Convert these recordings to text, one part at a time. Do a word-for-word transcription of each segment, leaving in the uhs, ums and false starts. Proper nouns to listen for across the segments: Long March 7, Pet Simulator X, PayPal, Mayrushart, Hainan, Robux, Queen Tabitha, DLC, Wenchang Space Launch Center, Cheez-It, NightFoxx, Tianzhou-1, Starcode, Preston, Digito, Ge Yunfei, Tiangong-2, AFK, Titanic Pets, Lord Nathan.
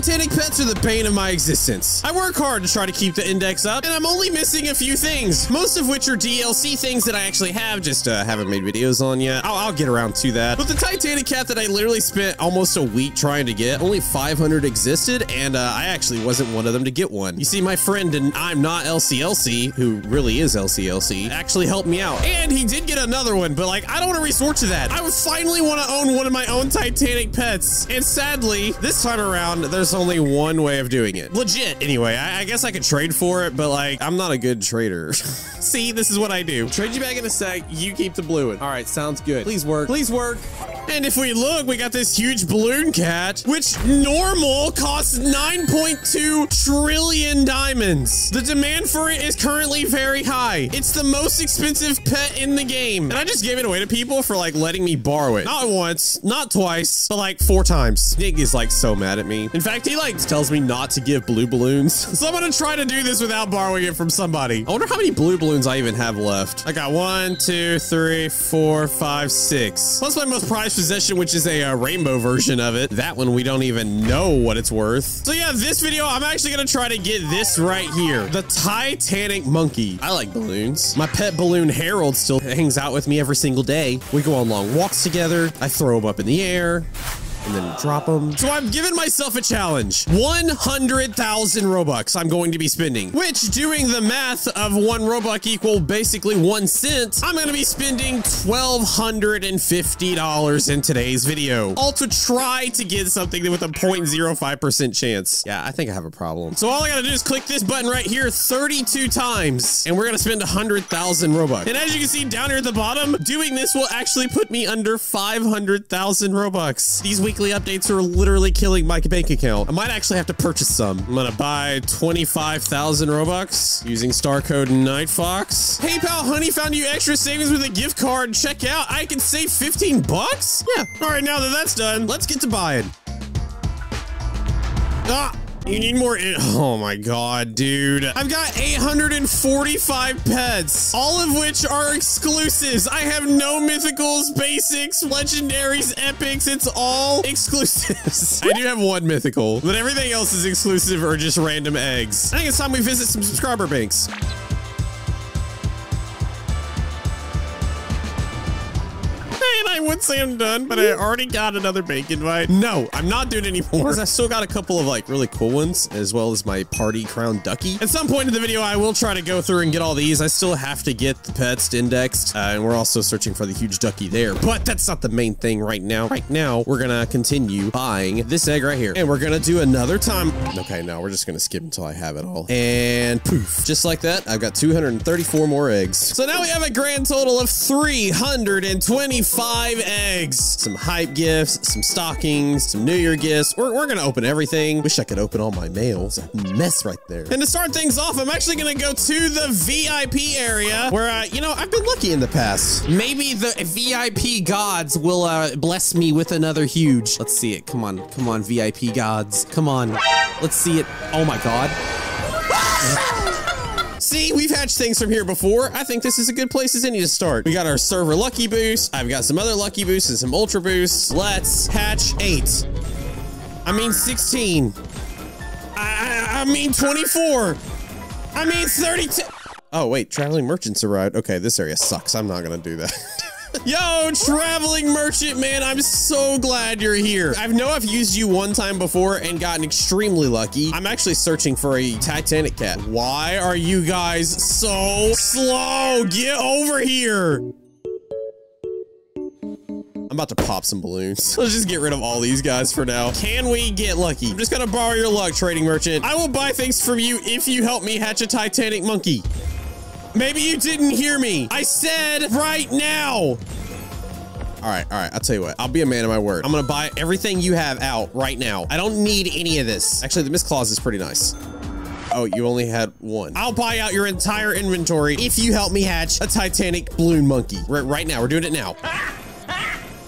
Titanic Pets are the bane of my existence. I work hard to try to keep the index up, and I'm only missing a few things, most of which are D L C things that I actually have, just uh, haven't made videos on yet. I'll, I'll get around to that. But the Titanic cat that I literally spent almost a week trying to get, only five hundred existed, and uh, I actually wasn't one of them to get one. You see, my friend, and I'm not L C L C, who really is L C L C, actually helped me out. And he did get another one, but like, I don't want to resort to that. I would finally want to own one of my own Titanic Pets. And sadly, this time around, there's only one way of doing it. Legit, anyway. I, I guess I could trade for it, but like, I'm not a good trader. See, this is what I do. Trade you back in a sec. You keep the blue one. All right, sounds good. Please work. Please work. And if we look, we got this huge balloon cat, which normal costs nine point two trillion diamonds. The demand for it is currently very high. It's the most expensive pet in the game. And I just gave it away to people for like letting me borrow it. Not once, not twice, but like four times. Nick is like so mad at me. In fact, he like tells me not to give blue balloons. So I'm gonna try to do this without borrowing it from somebody. I wonder how many blue balloons I even have left. I got one, two, three, four, five, six. Plus my most prized possession, which is a uh, rainbow version of it. That one, we don't even know what it's worth. So yeah, this video, I'm actually gonna try to get this right here. The Titanic monkey. I like balloons. My pet balloon Harold still hangs out with me every single day. We go on long walks together. I throw him up in the air and then drop them. So I've given myself a challenge. one hundred thousand Robux I'm going to be spending, which doing the math of one Robux equal basically one cent, I'm going to be spending one thousand two hundred fifty dollars in today's video. All to try to get something with a zero point zero five percent chance. Yeah, I think I have a problem. So all I got to do is click this button right here thirty-two times, and we're going to spend one hundred thousand Robux. And as you can see down here at the bottom, doing this will actually put me under five hundred thousand Robux. These weekly updates are literally killing my bank account. I might actually have to purchase some. I'm gonna buy twenty-five thousand Robux using star code NightFoxx. PayPal honey found you extra savings with a gift card. Check out. I can save fifteen bucks? Yeah. All right, now that that's done, let's get to buying. Ah! You need more. Oh my God, dude. I've got eight hundred forty-five pets, all of which are exclusives. I have no mythicals, basics, legendaries, epics. It's all exclusives. I do have one mythical, but everything else is exclusive or just random eggs. I think it's time we visit some subscriber banks. I would say I'm done, but I already got another bank invite. No, I'm not doing anymore because I still got a couple of like really cool ones, as well as my party crown ducky. At some point in the video, I will try to go through and get all these. I still have to get the pets indexed, uh, and we're also searching for the huge ducky there, but that's not the main thing right now. Right now, we're gonna continue buying this egg right here, and we're gonna do another time. Okay, no, we're just gonna skip until I have it all, and poof, just like that, I've got two hundred thirty-four more eggs. So now we have a grand total of three hundred twenty-five Five eggs, some hype gifts, some stockings, some New Year gifts. We're, we're gonna open everything. Wish I could open all my mails. That mess right there. And to start things off, I'm actually gonna go to the V I P area where, uh, you know, I've been lucky in the past. Maybe the V I P gods will uh, bless me with another huge. Let's see it. Come on. Come on, V I P gods. Come on. Let's see it. Oh my God. See, we've hatched things from here before. I think this is a good place as any to start. We got our server lucky boost. I've got some other lucky boosts and some ultra boosts. Let's hatch eight. I mean sixteen. I, I, I mean twenty-four. I mean thirty-two. Oh, wait, traveling merchants arrived. Okay, this area sucks. I'm not gonna do that. Yo, traveling merchant, man. I'm so glad you're here. I know I've used you one time before and gotten extremely lucky. I'm actually searching for a Titanic cat. Why are you guys so slow? Get over here. I'm about to pop some balloons. Let's just get rid of all these guys for now. Can we get lucky? I'm just gonna borrow your luck, trading merchant. I will buy things from you if you help me hatch a Titanic monkey. Maybe you didn't hear me. I said right now. All right, all right, I'll tell you what. I'll be a man of my word. I'm gonna buy everything you have out right now. I don't need any of this. Actually, the Miss Claus is pretty nice. Oh, you only had one. I'll buy out your entire inventory if you help me hatch a Titanic balloon monkey. Right, right now, we're doing it now.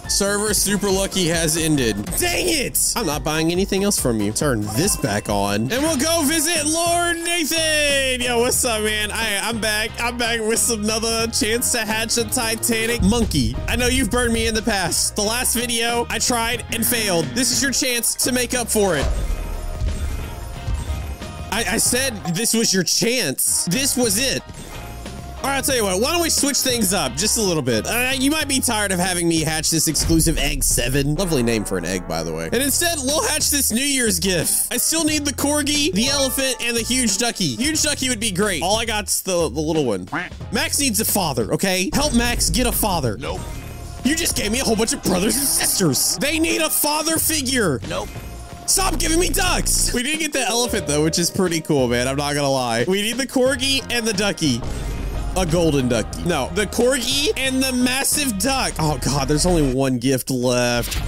Server super lucky has ended. Dang it! I'm not buying anything else from you. Turn this back on and we'll go visit Lord Nathan. Yo, what's up, man? I, I'm back. I'm back with some another chance to hatch a Titanic monkey. I know you've burned me in the past. The last video, I tried and failed. This is your chance to make up for it. I, I said this was your chance. This was it. All right, I'll tell you what, why don't we switch things up just a little bit? Uh, you might be tired of having me hatch this exclusive egg seven. Lovely name for an egg, by the way. And instead, we'll hatch this New Year's gift. I still need the corgi, the elephant, and the huge ducky. Huge ducky would be great. All I got's the, the little one. Max needs a father, okay? Help Max get a father. Nope. You just gave me a whole bunch of brothers and sisters. They need a father figure. Nope. Stop giving me ducks. We did get the elephant, though, which is pretty cool, man. I'm not gonna lie. We need the corgi and the ducky. A golden ducky. No, the corgi and the massive duck. Oh God, there's only one gift left.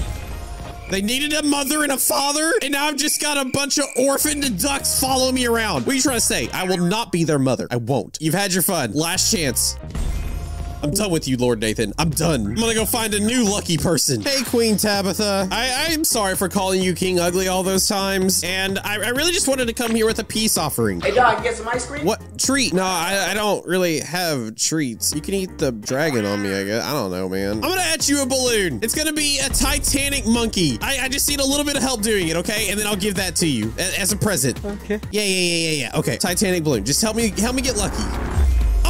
They needed a mother and a father, and now I've just got a bunch of orphaned ducks follow me around. What are you trying to say? I will not be their mother. I won't. You've had your fun. Last chance. I'm done with you, Lord Nathan. I'm done. I'm gonna go find a new lucky person. Hey, Queen Tabitha. I, I am sorry for calling you King Ugly all those times. And I, I really just wanted to come here with a peace offering. Hey, dog, get some ice cream? What? Treat? No, I, I don't really have treats. You can eat the dragon on me, I guess. I don't know, man. I'm gonna hatch you a balloon. It's gonna be a Titanic monkey. I, I just need a little bit of help doing it, okay? And then I'll give that to you as, as a present. Okay. Yeah, yeah, yeah, yeah, yeah. Okay, Titanic balloon. Just help me, help me get lucky.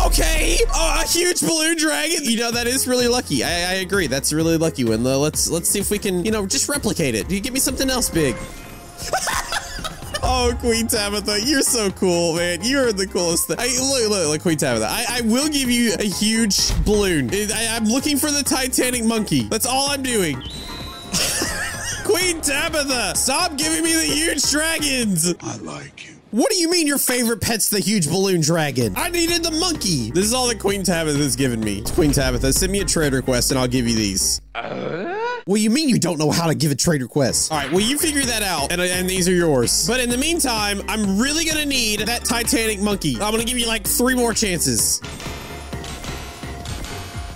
Okay, oh, a huge balloon dragon. You know, that is really lucky. I, I agree. That's a really lucky one. Let's let's see if we can, you know, just replicate it. You give me something else big. Oh, Queen Tabitha, you're so cool, man. You're the coolest thing. I, look, look, look, Queen Tabitha. I, I will give you a huge balloon. I, I'm looking for the Titanic monkey. That's all I'm doing. Queen Tabitha, stop giving me the huge dragons. I like you. What do you mean your favorite pet's the huge balloon dragon? I needed the monkey. This is all that Queen Tabitha's given me. Queen Tabitha, send me a trade request and I'll give you these. Uh? What do you mean you don't know how to give a trade request? All right, well, you figure that out and, and these are yours. But in the meantime, I'm really gonna need that Titanic monkey. I'm gonna give you like three more chances.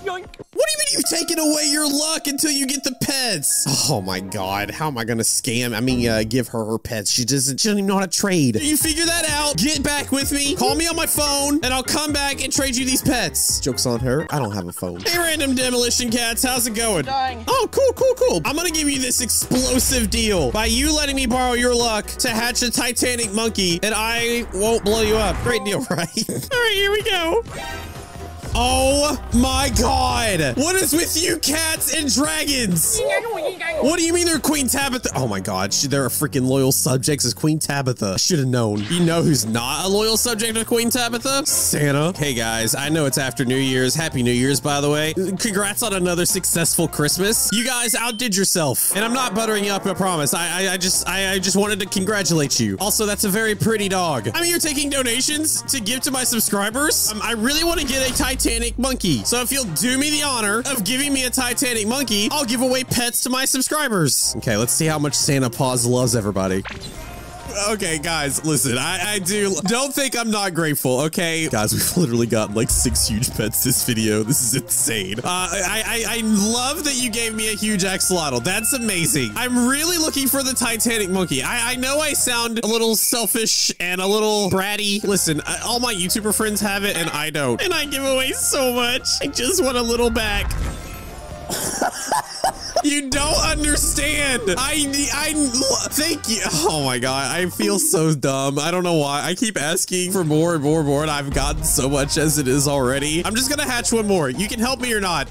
Yoink. What do you mean you've taken away your luck until you get the pets? Oh my God, how am I gonna scam? I mean, uh, give her her pets. She doesn't, she doesn't even know how to trade. You figure that out, get back with me, call me on my phone, and I'll come back and trade you these pets. Joke's on her, I don't have a phone. Hey, random demolition cats, how's it going? Dying. Oh, cool, cool, cool. I'm gonna give you this explosive deal by you letting me borrow your luck to hatch a Titanic monkey, and I won't blow you up. Great deal, right? All right, here we go. Oh my God. What is with you cats and dragons? What do you mean they're Queen Tabitha? Oh my God, they're a freaking loyal subjects as Queen Tabitha. Should have known. You know who's not a loyal subject of Queen Tabitha? Santa. Hey guys, I know it's after New Year's. Happy New Year's, by the way. Congrats on another successful Christmas. You guys outdid yourself. And I'm not buttering you up, I promise. I, I, I just I, I just wanted to congratulate you. Also, that's a very pretty dog. I mean, you're taking donations to give to my subscribers? Um, I really want to get a Titan Titanic monkey. So if you'll do me the honor of giving me a Titanic monkey, I'll give away pets to my subscribers. Okay, let's see how much Santa Paws loves everybody. Okay, guys, listen, I, I do. Don't think I'm not grateful, okay? Guys, we've literally gotten like six huge pets this video. This is insane. Uh, I, I, I love that you gave me a huge axolotl. That's amazing. I'm really looking for the Titanic monkey. I, I know I sound a little selfish and a little bratty. Listen, I, all my YouTuber friends have it and I don't. And I give away so much. I just want a little back. You don't understand. I, I, thank you. Oh my God, I feel so dumb. I don't know why. I keep asking for more and more and more, and I've gotten so much as it is already. I'm just gonna hatch one more. You can help me or not.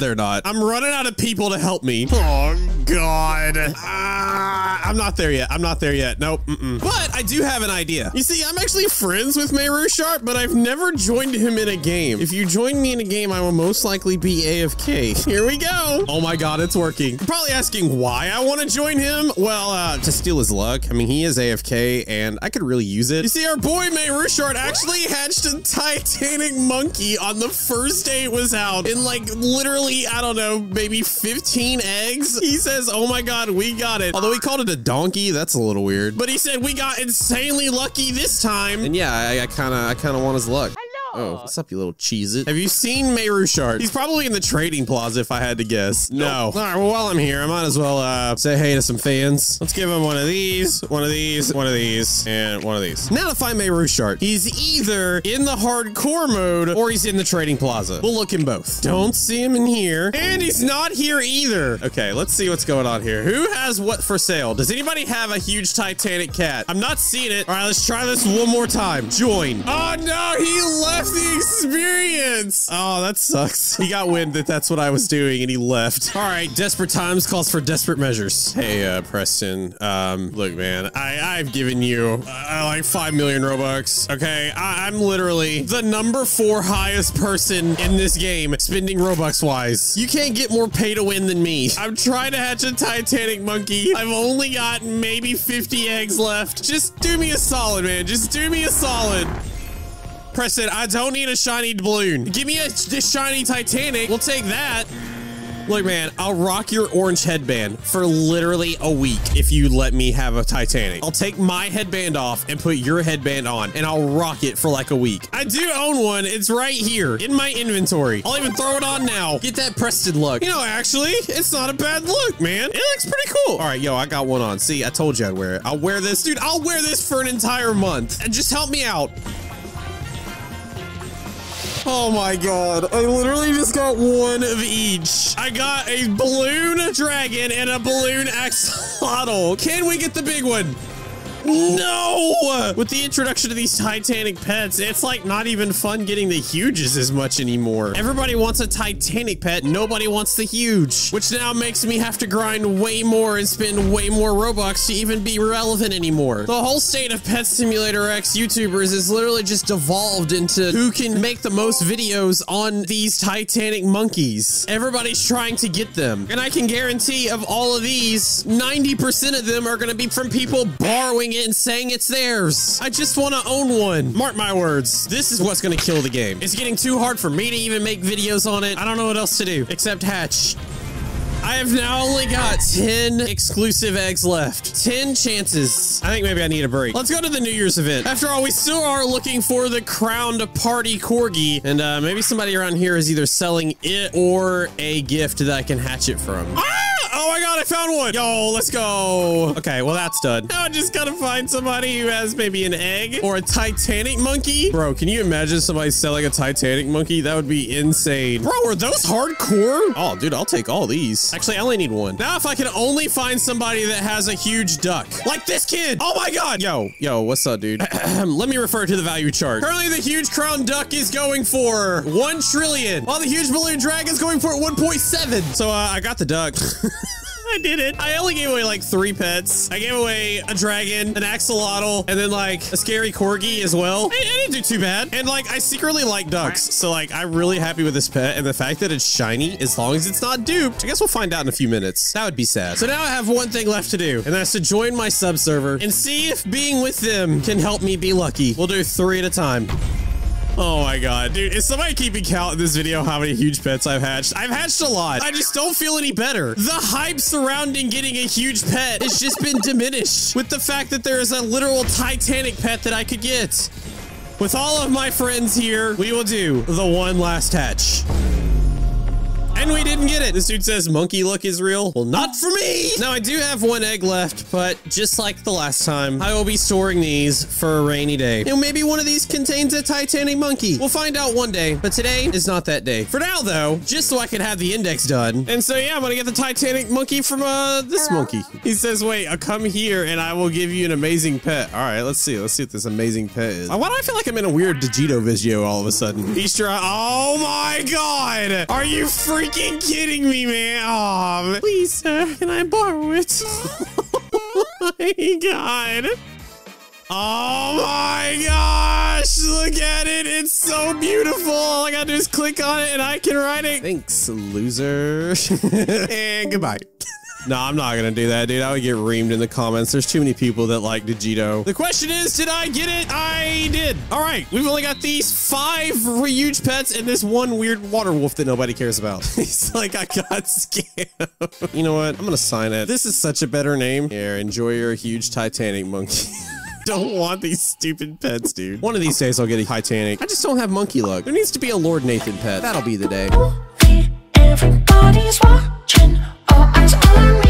They're not. I'm running out of people to help me. Oh God. Uh, I'm not there yet. I'm not there yet. Nope. Mm-mm. But I do have an idea. You see, I'm actually friends with Mayrushart, but I've never joined him in a game. If you join me in a game, I will most likely be A F K. Here we go. Oh my God, it's working. You're probably asking why I want to join him. Well, uh, to steal his luck. I mean, he is A F K and I could really use it. You see, our boy Mayrushart actually hatched a Titanic monkey on the first day it was out in like literally I don't know, maybe fifteen eggs. He says, oh my God, we got it. Although he called it a donkey. That's a little weird. But he said, we got insanely lucky this time. And yeah, I kind of I kind of want his luck. Hello. Oh, what's up, you little Cheez-It? Have you seen Mayrushart? He's probably in the trading plaza, if I had to guess. Nope. No. All right, well, while I'm here, I might as well uh, say hey to some fans. Let's give him one of these, one of these, one of these, and one of these. Now to find Mayrushart. He's either in the hardcore mode or he's in the trading plaza. We'll look in both. Don't see him in here. And he's not here either. Okay, let's see what's going on here. Who has what for sale? Does anybody have a huge Titanic cat? I'm not seeing it. All right, let's try this one more time. Join. Oh, no, he left the experience. Oh, that sucks. He got wind that that's what I was doing, and he left. All right, desperate times calls for desperate measures. Hey, uh, Preston, um, look, man, I, I've given you uh, like five million Robux, okay? I, I'm literally the number four highest person in this game spending Robux-wise. You can't get more pay to win than me. I'm trying to hatch a Titanic monkey. I've only got maybe fifty eggs left. Just do me a solid, man. Just do me a solid. Preston, I don't need a shiny balloon. Give me a this shiny Titanic. We'll take that. Look, man, I'll rock your orange headband for literally a week if you let me have a Titanic. I'll take my headband off and put your headband on, and I'll rock it for like a week. I do own one. It's right here in my inventory. I'll even throw it on now. Get that Preston look. You know, actually, it's not a bad look, man. It looks pretty cool. All right, yo, I got one on. See, I told you I'd wear it. I'll wear this. Dude, I'll wear this for an entire month. And just help me out. Oh my God, I literally just got one of each. I got a balloon dragon and a balloon axolotl. Can we get the big one? No! With the introduction of these Titanic pets, it's like not even fun getting the huges as much anymore. Everybody wants a Titanic pet. Nobody wants the huge, which now makes me have to grind way more and spend way more Robux to even be relevant anymore. The whole state of Pet Simulator X YouTubers is literally just devolved into who can make the most videos on these Titanic monkeys. Everybody's trying to get them. And I can guarantee of all of these, ninety percent of them are going to be from people borrowing and saying it's theirs. I just want to own one. Mark my words, this is what's going to kill the game. It's getting too hard for me to even make videos on it. I don't know what else to do except hatch. I have now only got ten exclusive eggs left. ten chances. I think maybe I need a break. Let's go to the New Year's event. After all, we still are looking for the crowned party corgi. And uh, maybe somebody around here is either selling it or a gift that I can hatch it from. Ah! Oh my God, I found one. Yo, let's go. Okay, well, that's done. Now I just gotta find somebody who has maybe an egg or a Titanic monkey. Bro, can you imagine somebody selling a Titanic monkey? That would be insane. Bro, are those hardcore? Oh, dude, I'll take all these. Actually, I only need one. Now, if I can only find somebody that has a huge duck, like this kid. Oh my God. Yo, yo, what's up, dude? Let me refer to the value chart. Currently, the huge crown duck is going for one trillion. While the huge balloon dragon is going for one point seven. So uh, I got the duck. I did it. I only gave away like three pets. I gave away a dragon, an axolotl, and then like a scary corgi as well. I, I didn't do too bad. And like, I secretly like ducks. So like, I'm really happy with this pet. And the fact that it's shiny, as long as it's not duped, I guess we'll find out in a few minutes. That would be sad. So now I have one thing left to do. And that's to join my sub server and see if being with them can help me be lucky. We'll do three at a time. Oh my God, dude, is somebody keeping count in this video how many huge pets I've hatched? I've hatched a lot. I just don't feel any better. The hype surrounding getting a huge pet has just been diminished with the fact that there is a literal Titanic pet that I could get. With all of my friends here, we will do the one last hatch. And we didn't get it. This dude says monkey luck is real. Well, not for me. Now, I do have one egg left, but just like the last time, I will be storing these for a rainy day. And maybe one of these contains a Titanic monkey. We'll find out one day, but today is not that day. For now, though, just so I can have the index done. And so, yeah, I'm going to get the Titanic monkey from uh, this monkey. He says, wait, I'll come here and I will give you an amazing pet. All right, let's see. Let's see what this amazing pet is. Why do I feel like I'm in a weird Digito video all of a sudden? Easter, oh my God. Are you free? Freaking kidding me, man. Oh, please, sir, can I borrow it? Oh my God. Oh my gosh, look at it. It's so beautiful. All I gotta do is click on it and I can ride it. Thanks, loser. And goodbye. No, I'm not gonna do that, dude. I would get reamed in the comments. There's too many people that like Digito. The question is, did I get it? I did. All right, we've only got these five huge pets and this one weird water wolf that nobody cares about. He's like, I got scammed. You know what? I'm gonna sign it. This is such a better name. Here, enjoy your huge Titanic monkey. don't want these stupid pets, dude. One of these days I'll get a Titanic. I just don't have monkey luck. There needs to be a Lord Nathan pet. That'll be the day. Everybody's watching, all eyes on me.